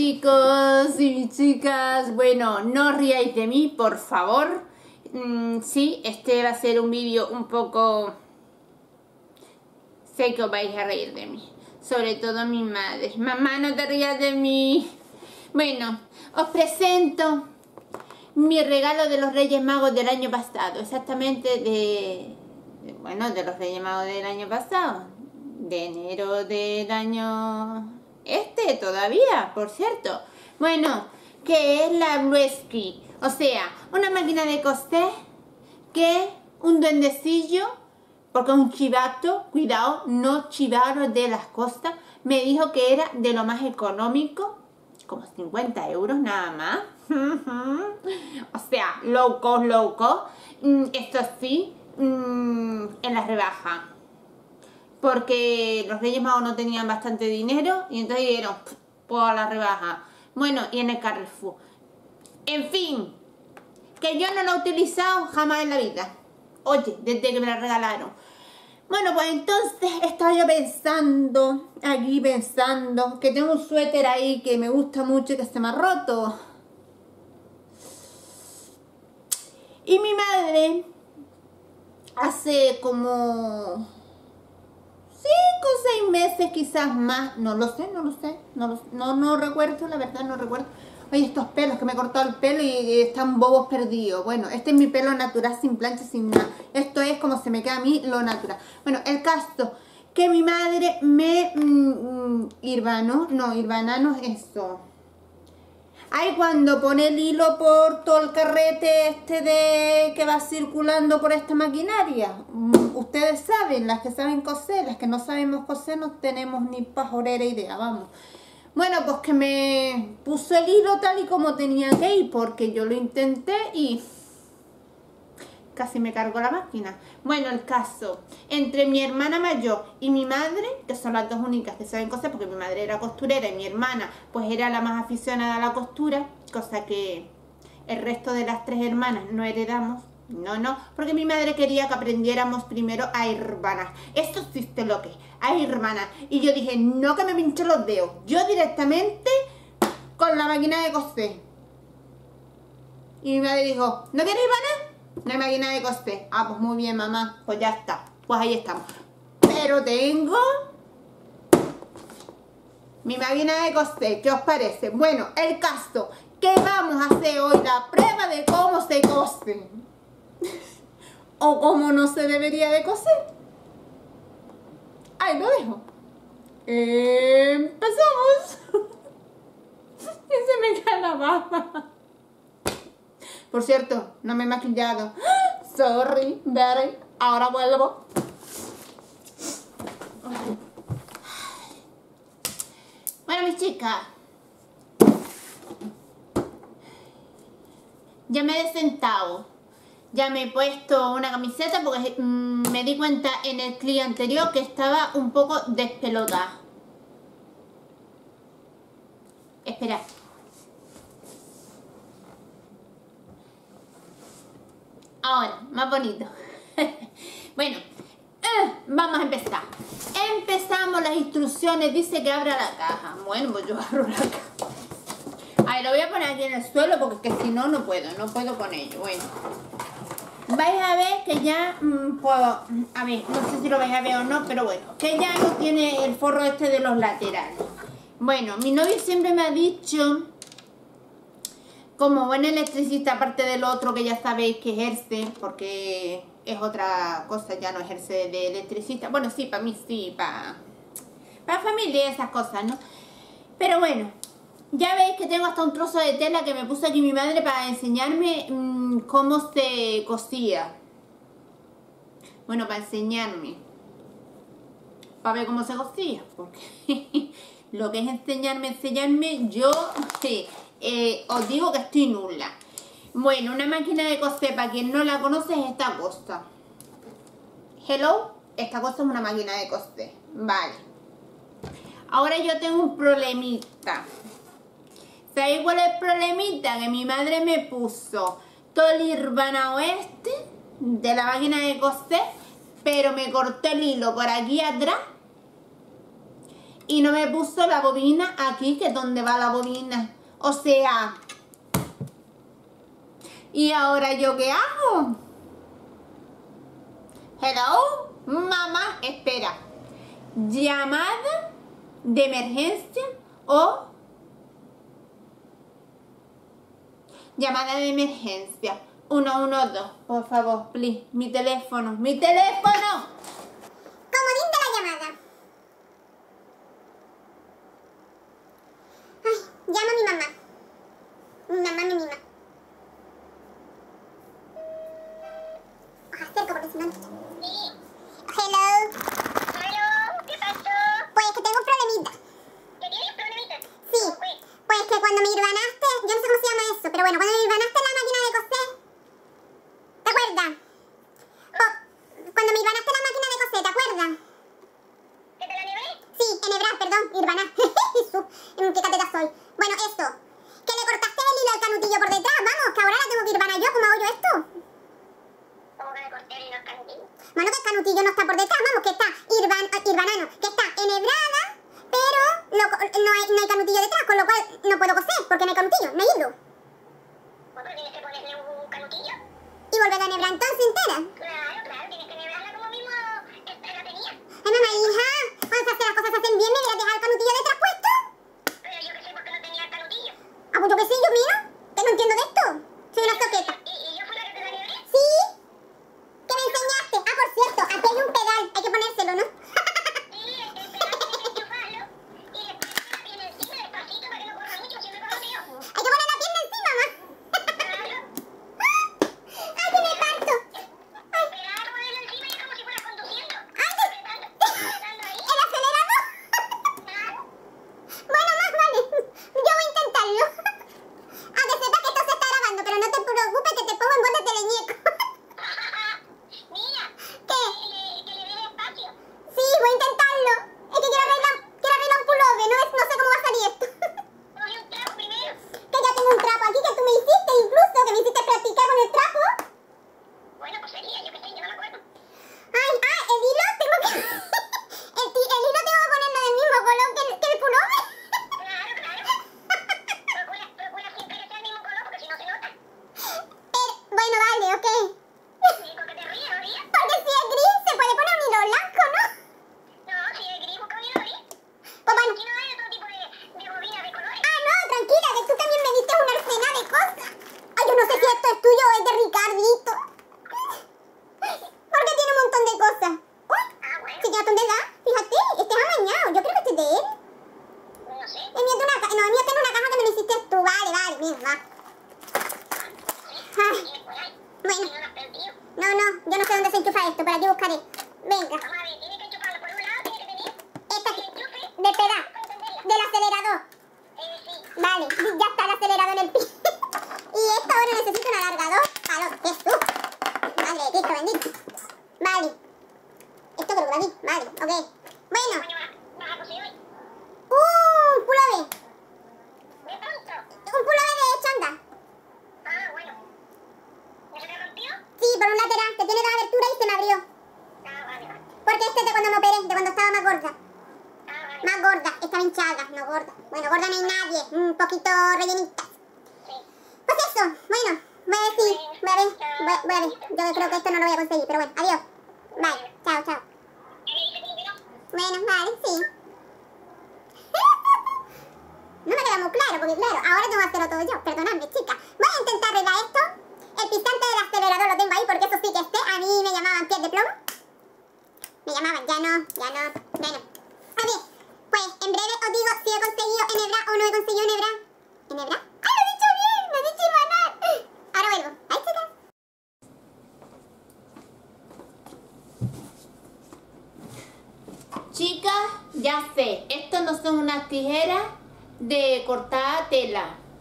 chicos y chicas, bueno, no riáis de mí, por favor. Sí, este va a ser un vídeo un poco... Sé que os vais a reír de mí, sobre todo mi madre. Mamá, no te rías de mí. Bueno, os presento mi regalo de los Reyes Magos del año pasado. Exactamente bueno, de los Reyes Magos del año pasado. De enero del año... Este todavía, por cierto. Bueno, que es la Blueski. O sea, una máquina de coser que un duendecillo, porque un chivato, cuidado, no chivaros de las costas, me dijo que era de lo más económico, como 50 € nada más. O sea, low cost, low cost. Esto sí, en la rebaja. Porque los Reyes Magos no tenían bastante dinero y entonces dijeron, por la rebaja. Bueno, y en el Carrefour. En fin, que yo no la he utilizado jamás en la vida. Oye, desde que me la regalaron. Bueno, pues entonces estaba yo pensando, que tengo un suéter ahí que me gusta mucho y que se me ha roto. Y mi madre hace como... 5 o 6 meses, quizás más, no recuerdo, la verdad no recuerdo. Oye, estos pelos, que me he cortado el pelo y están bobos perdidos. Bueno, este es mi pelo natural, sin plancha, sin nada. Esto es como se me queda a mí, lo natural. Bueno, el caso, que mi madre me... Irvana, no es eso. Ay, cuando pone el hilo por todo el carrete este de que va circulando por esta maquinaria. Ustedes saben, las que saben coser, las que no sabemos coser no tenemos ni pajorera idea, vamos. Bueno, pues que me puso el hilo tal y como tenía que ir, porque yo lo intenté y casi me cargó la máquina. Bueno, el caso, entre mi hermana mayor y mi madre, que son las dos únicas que saben coser, porque mi madre era costurera y mi hermana pues era la más aficionada a la costura, cosa que el resto de las 3 hermanas no heredamos. No, porque mi madre quería que aprendiéramos primero a hermanar. Esto existe lo que es, a hermanar. Y yo dije, no, que me pincho los dedos. Yo directamente con la máquina de coser. Y mi madre dijo, ¿no quieres hermanar? No hay máquina de coser. Ah, pues muy bien, mamá, pues ya está. Pues ahí estamos. Pero tengo mi máquina de coser, ¿qué os parece? Bueno, el caso, que vamos a hacer hoy la prueba de cómo se cose. O cómo no se debería de coser. Ahí lo dejo. Empezamos. Y se me cae la baba. Por cierto, no me he maquillado. Sorry, Barry. Ahora vuelvo. Bueno, mis chicas, ya me he sentado. Ya me he puesto una camiseta porque me di cuenta en el clip anterior que estaba un poco despelotada. Esperad. Ahora, más bonito. Bueno, vamos a empezar. Empezamos las instrucciones. Dice que abra la caja. Bueno, pues yo abro la caja. A ver, lo voy a poner aquí en el suelo porque si no, no puedo con ello. Bueno, vais a ver que ya puedo... A ver, no sé si lo vais a ver o no, pero bueno, que ya no tiene el forro este de los laterales. Bueno, mi novio siempre me ha dicho... Como buen electricista, aparte del otro que ya sabéis que ejerce, porque es otra cosa, ya no ejerce de electricista. Bueno, sí, para mí sí, para familia y esas cosas, ¿no? Pero bueno, ya veis que tengo hasta un trozo de tela que me puso aquí mi madre para enseñarme cómo se cosía. Bueno, para enseñarme. Para ver cómo se cosía, porque lo que es enseñarme, yo sí. Os digo que estoy nula. Bueno, una máquina de coser, para quien no la conoce, es esta cosa. Hello, esta cosa es una máquina de coser. Vale. Ahora yo tengo un problemita. ¿Sabéis cuál es el problemita? Que mi madre me puso todo el irvana oeste de la máquina de coser, pero me cortó el hilo por aquí atrás y no me puso la bobina aquí, que es donde va la bobina. O sea, ¿y ahora yo qué hago? Hello, mamá, espera. Llamada de emergencia o... llamada de emergencia. 112, por favor, please. Mi teléfono, mi teléfono. Comodín de la llamada. Ay, llama a mi mamá. Mi mamá me mima. Os acerco porque si no... Sí. Hello. Hello, ¿qué pasó? Pues que tengo un problemita. ¿Que tienes problemita? Sí. Pues que cuando me irvanaste, yo no sé cómo se llama eso, pero bueno, cuando me irvanaste la máquina de coser, ¿te acuerdas? Cuando me irvanaste la máquina de coser, ¿te acuerdas? ¿Que te la nebré? Sí, enhebrar, perdón, irvanar. ¿Qué cateta soy? Bueno, esto, que le cortaste el hilo al canutillo por detrás, vamos, que ahora la tengo que irvanar yo, ¿cómo hago yo esto? ¿Cómo que le corté el hilo al canutillo? Bueno, que el canutillo no está por detrás, vamos, que está irvanano, que está enhebrada, pero no hay canutillo detrás, con lo cual no puedo coser, porque no hay canutillo, me he ido. ¿Vos tienes que ponerle un canutillo? ¿Y volver a enhebrar entonces entera? Claro, claro, tienes que enhebrarla como mismo la tenía. Ay, mamá, hija, cuando las cosas se hacen bien, ¿me hubieras dejado el canutillo detrás puesto? Pero yo qué sé, ¿por qué no tenía el canutillo? Ah, pues yo qué sé, yo mira, que no entiendo de esto. Soy una soqueta. ¿Y yo fui la que te la libré? Sí, que me enseñaste. Ah, por cierto, aquí hay un pedal, hay que ponérselo, ¿no?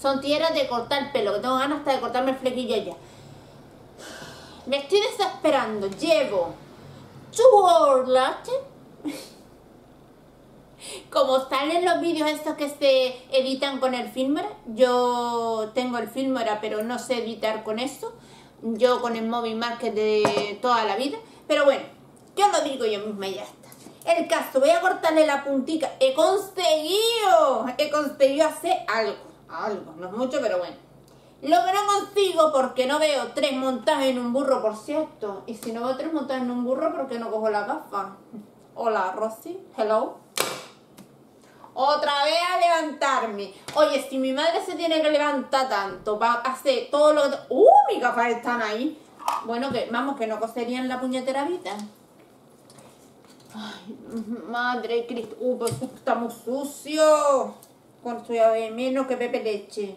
Son tijeras de cortar pelo, que tengo ganas hasta de cortarme el flequillo ya. Me estoy desesperando. Llevo 2 hours como salen los vídeos estos que se editan con el Filmora. Yo tengo el Filmora, pero no sé editar con eso. Yo con el móvil más que de toda la vida. Pero bueno, yo lo digo yo misma y ya está. el caso, voy a cortarle la puntica. He conseguido hacer algo, no es mucho, pero bueno. Lo que no consigo, porque no veo tres montajes en un burro, por cierto. Y si no veo tres montajes en un burro, ¿por qué no cojo la gafa? Hola, Rosy, hello. Otra vez a levantarme. Oye, si mi madre se tiene que levantar tanto para hacer todo lo que... mis gafas están ahí. Bueno, que vamos, que no coserían la puñetera vida. Ay, madre de Cristo. Pues está muy sucio. Con suya de menos que Pepe Leche.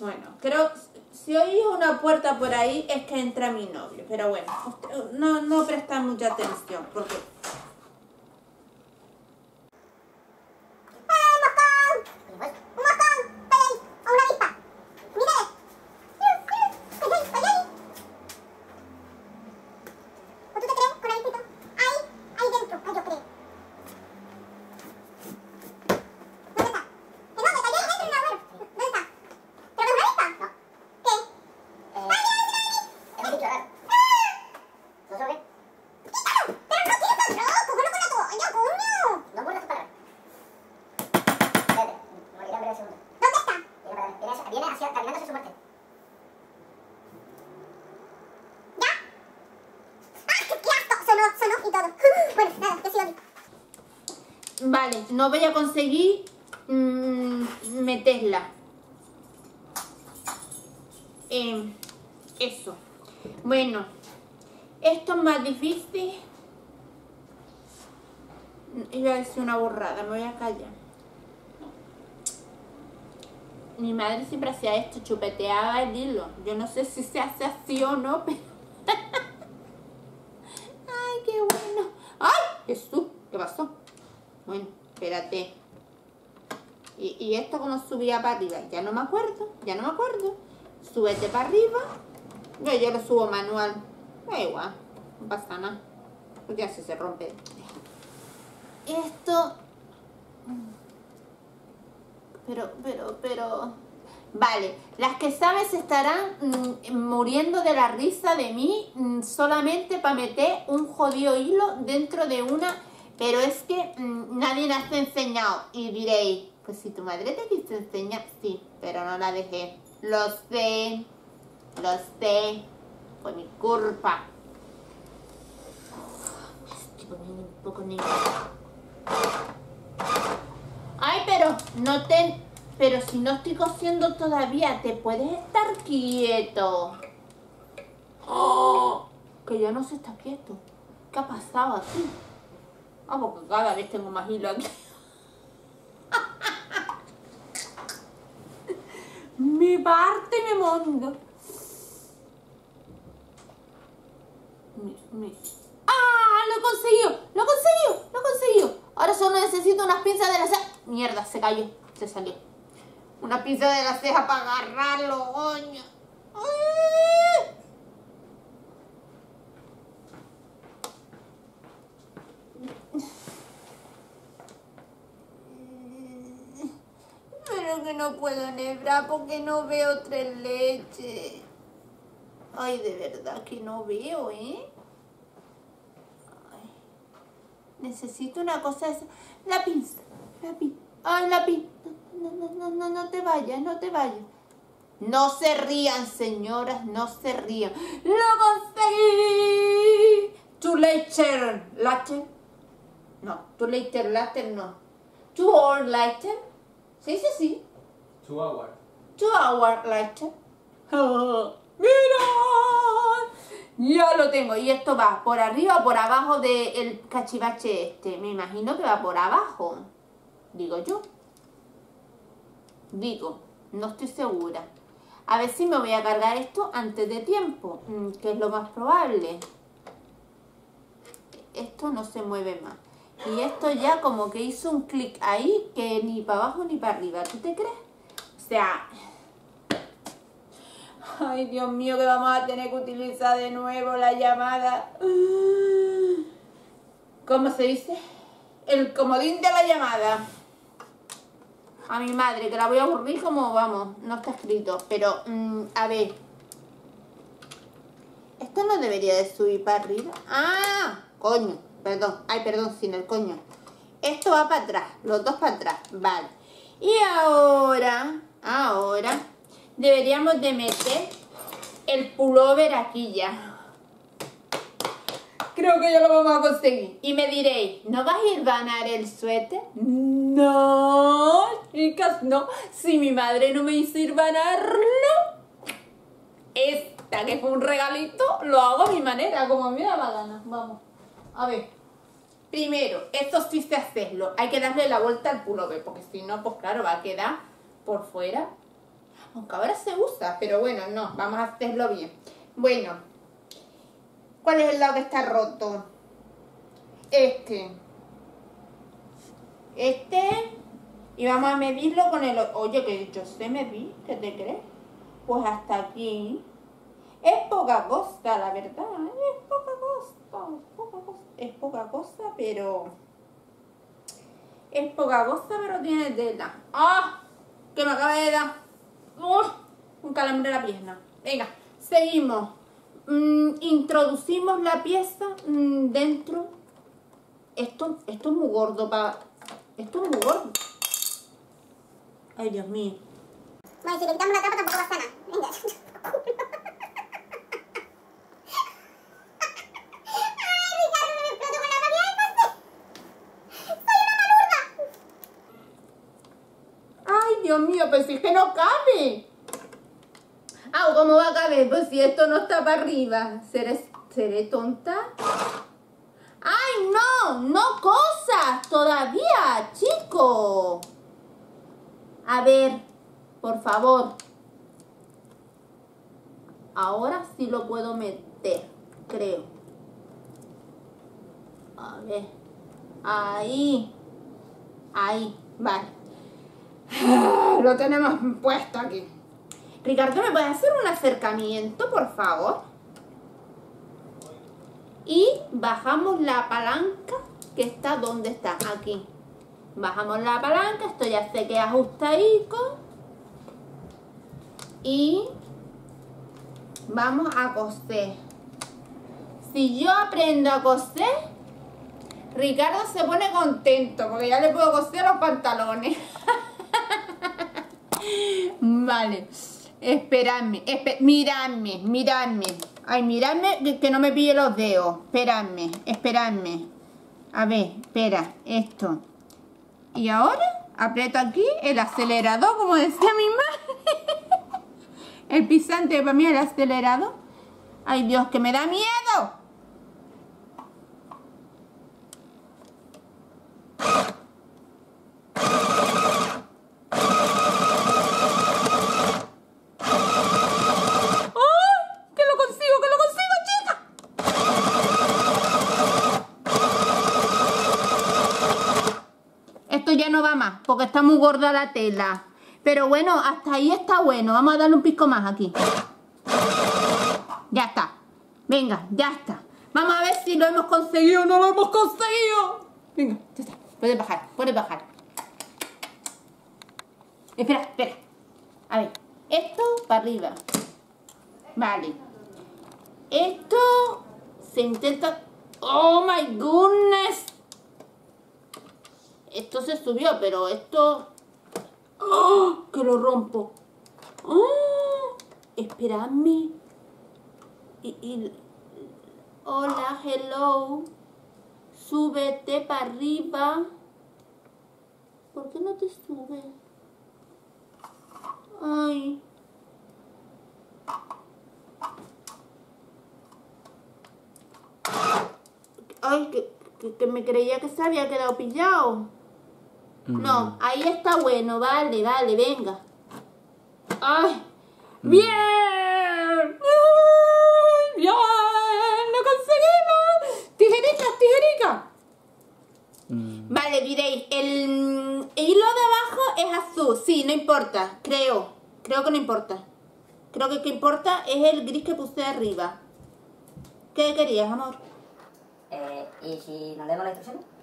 Bueno, creo... Si oís una puerta por ahí, es que entra mi novio. Pero bueno, no presta mucha atención, porque... Vale, no voy a conseguir meterla. Eso. Bueno, esto es más difícil. Iba a decir una burrada, me voy a callar. Mi madre siempre hacía esto, chupeteaba el hilo. Yo no sé si se hace así o no, pero... ¡Ay, qué bueno! ¡Ay, Jesús! ¿Qué pasó? Bueno, espérate. ¿Y esto cómo subía para arriba? Ya no me acuerdo. Súbete para arriba. Yo lo subo manual. Da igual, no pasa nada. Porque así se rompe. Esto... Pero... Vale, las que saben se estarán muriendo de la risa de mí solamente para meter un jodido hilo dentro de una... Pero es que nadie las ha enseñado. Y diréis, pues si tu madre te quiso enseñar, sí, pero no la dejé. Lo sé. Fue mi culpa. Estoy poniendo un poco negro. Ay, pero no te... Pero si no estoy cosiendo todavía, te puedes estar quieto. ¡Oh! Que ya no se está quieto. ¿Qué ha pasado aquí? Vamos, que cada vez tengo más hilo aquí. Mi parte me mando. ¡Ah! ¡Lo he conseguido! Ahora solo necesito unas pinzas de la ceja. Mierda, se cayó. Se salió. Una pinza de la ceja para agarrarlo, coño. ¡Ay! Pero que no puedo nebrar porque no veo tres leches. Ay, de verdad que no veo, ¿eh? Ay. Necesito una cosa esa. La pinza. Ay, la pinza. No te vayas, no te vayas. No se rían, señoras, no se rían. ¡Lo conseguí! Two hour later. Sí. 2 hours. 2 hours later. ¡Mira! Ya lo tengo. Y esto va por arriba o por abajo del cachivache este. Me imagino que va por abajo. Digo yo. No estoy segura. A ver si me voy a cargar esto antes de tiempo. Que es lo más probable. Esto no se mueve más. Y esto ya como que hizo un clic ahí que ni para abajo ni para arriba. ¿Tú te crees? O sea... Ay, Dios mío, que vamos a tener que utilizar de nuevo la llamada. ¿Cómo se dice? El comodín de la llamada. A mi madre, que la voy a aburrir como vamos. No está escrito, pero a ver. Esto no debería de subir para arriba. ¡Ah! Coño, perdón. Ay, perdón, sin el coño. Esto va para atrás, los dos para atrás. Vale. Y ahora deberíamos de meter el pullover aquí ya. Creo que ya lo vamos a conseguir. Y me diréis, ¿no vas a ir a ganar el suéter? No, chicas, no. Si mi madre no me hizo ir a ganarlo, esta que fue un regalito, lo hago a mi manera, como a mí me da la gana. Vamos, a ver. Primero, esto sí se hacerlo. Hay que darle la vuelta al pullover, porque si no, pues claro, va a quedar por fuera. Aunque ahora se usa, pero bueno, no, vamos a hacerlo bien. Bueno. ¿Cuál es el lado que está roto? Este. Y vamos a medirlo con el... Oye, que yo sé medir, ¿qué te crees? Pues hasta aquí. Es poca cosa, la verdad. Es poca cosa. Es poca cosa, pero... Es poca cosa, pero tiene tela. ¡Ah! ¡Oh! Que me acaba de dar. ¡Oh! Un calambre en la pierna. Venga, seguimos. Introducimos la pieza dentro. Esto es muy gordo para... Esto es muy gordo. Ay, Dios mío. Bueno, si le quitamos la tapa tampoco pasa nada. Venga. Ay, Ricardo, me explotó con la paquilla del pastel. Soy una malurda. Ay, Dios mío, pero si es que no cabe. Ah, ¿cómo va a caber? Pues si esto no está para arriba. ¿Seré tonta? ¡Ay, no! ¡No cosas! ¡Todavía, chico! A ver, por favor. Ahora sí lo puedo meter, creo. A ver. Ahí. Ahí, vale. Lo tenemos puesto aquí. Ricardo, ¿me puedes hacer un acercamiento, por favor? Y bajamos la palanca que está donde está, aquí. Bajamos la palanca, esto ya se queda ajustadico. Y vamos a coser. Si yo aprendo a coser, Ricardo se pone contento, porque ya le puedo coser los pantalones. Vale. Esperadme, miradme. Ay, miradme que no me pille los dedos. Esperadme. A ver, espera, esto. Y ahora aprieto aquí el acelerador, como decía mi madre. El pisante para mí el acelerador. Ay, Dios, que me da miedo. Porque está muy gorda la tela. Pero bueno, hasta ahí está bueno. Vamos a darle un pico más aquí. Ya está. Venga, ya está. Vamos a ver si lo hemos conseguido o no lo hemos conseguido. Venga, ya está. Puedes bajar. Espera. A ver, esto para arriba. Vale. Esto se intenta... ¡Oh, my goodness! Esto se subió, pero esto... ¡Oh! Que lo rompo. ¡Oh! Esperadme. Hola, hello. Súbete para arriba. ¿Por qué no te subes? Ay. Ay, que me creía que se había quedado pillado. No, ahí está bueno, vale, venga. ¡Ay! ¡Bien! ¡Ay, bien! ¡Lo conseguimos! ¡Tijeritas! Vale, diréis, el hilo de abajo es azul. Sí, no importa, creo que no importa. Creo que lo que importa es el gris que puse arriba. ¿Qué querías, amor? ¿Y si nos leemos la instrucción?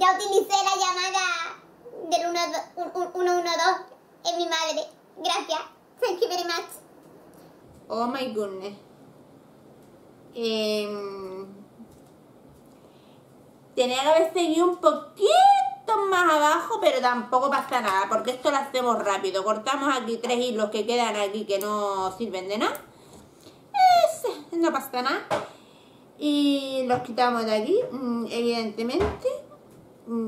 Ya utilicé la llamada del 112 en mi madre. Gracias. Se Oh my goodness. Tenía que haber seguido un poquito más abajo, pero tampoco pasa nada, porque esto lo hacemos rápido. Cortamos aquí 3 hilos que quedan aquí que no sirven de nada. No pasa nada. Y los quitamos de aquí, evidentemente.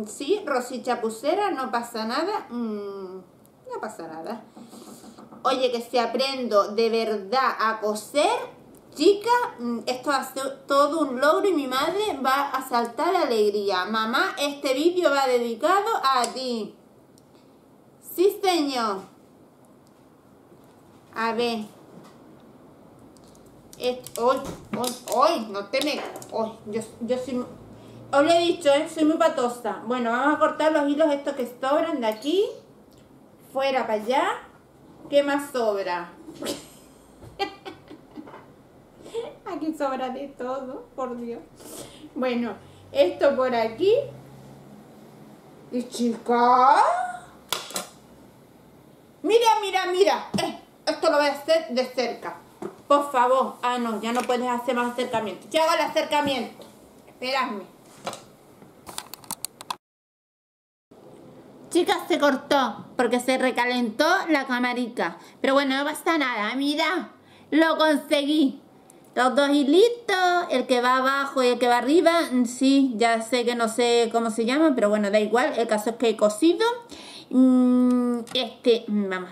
Sí, Rosy Chapucera, no pasa nada. No pasa nada. Oye, que si aprendo de verdad a coser, chica, esto va a ser todo un logro y mi madre va a saltar de alegría. Mamá, este vídeo va dedicado a ti. Sí, señor. A ver. Hoy, no te me... Hoy, yo soy... Os lo he dicho, soy muy patosa. Bueno, vamos a cortar los hilos estos que sobran de aquí. Fuera para allá. ¿Qué más sobra? Aquí sobra de todo, por Dios. Bueno, esto por aquí. Y chicas... Mira. Esto lo voy a hacer de cerca. Por favor. Ah, no, ya no puedes hacer más acercamiento. Ya hago el acercamiento. Esperadme. Chicas, se cortó porque se recalentó la camarica. Pero bueno, no pasa nada. Mira, lo conseguí. Los 2 hilitos, el que va abajo y el que va arriba. Sí, ya sé que no sé cómo se llama, pero bueno, da igual. El caso es que he cosido. Vamos a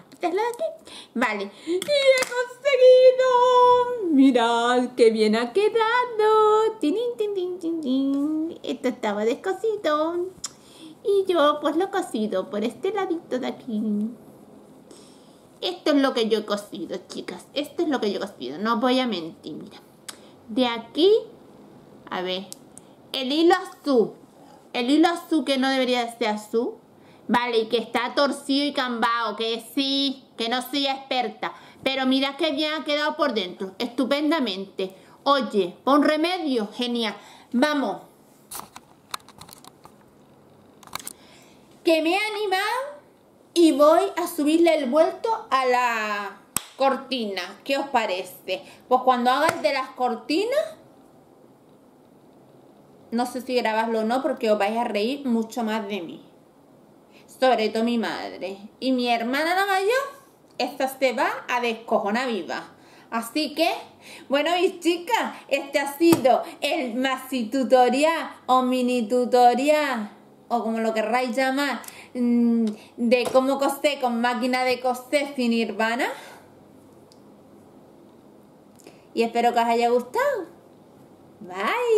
quitarla de aquí. Vale. ¡Y he conseguido! Mirad qué bien ha quedado. Tinín, tin, tin, tin, tin. Esto estaba descosido. Y yo pues lo he cosido por este ladito de aquí. Esto es lo que yo he cosido, chicas. Esto es lo que yo he cosido. No voy a mentir, mira. De aquí, a ver. El hilo azul. El hilo azul que no debería ser azul. Vale, y que está torcido y cambado. Que sí, que no soy experta. Pero mira que bien ha quedado por dentro. Estupendamente. Oye, pon remedio. Genial. Vamos. Que me he animado y voy a subirle el vuelto a la cortina. ¿Qué os parece? Pues cuando haga el de las cortinas, no sé si grabarlo o no, porque os vais a reír mucho más de mí. Sobre todo mi madre. Y mi hermana la mayor, esta se va a descojonar viva. Así que, bueno, mis chicas, este ha sido el maxi tutorial o mini tutorial, o como lo querráis llamar, de cómo coser con máquina de coser sin Nirvana. Y espero que os haya gustado. Bye.